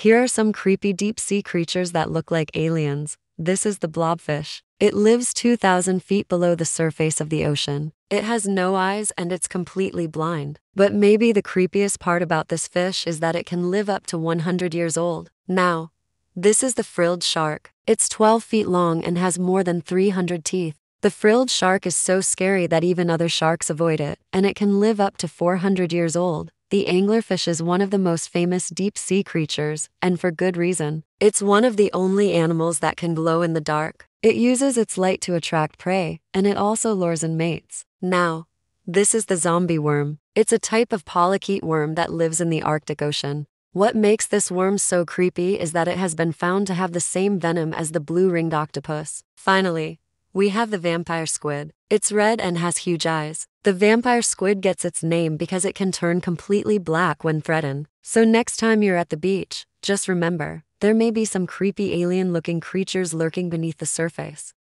Here are some creepy deep-sea creatures that look like aliens. This is the blobfish. It lives 2,000 feet below the surface of the ocean. It has no eyes and it's completely blind. But maybe the creepiest part about this fish is that it can live up to 100 years old. Now, this is the frilled shark. It's 12 feet long and has more than 300 teeth. The frilled shark is so scary that even other sharks avoid it, and it can live up to 400 years old. The anglerfish is one of the most famous deep-sea creatures, and for good reason. It's one of the only animals that can glow in the dark. It uses its light to attract prey, and it also lures in mates. Now, this is the zombie worm. It's a type of polychaete worm that lives in the Arctic Ocean. What makes this worm so creepy is that it has been found to have the same venom as the blue-ringed octopus. Finally, we have the vampire squid. It's red and has huge eyes. The vampire squid gets its name because it can turn completely black when threatened. So next time you're at the beach, just remember, there may be some creepy alien-looking creatures lurking beneath the surface.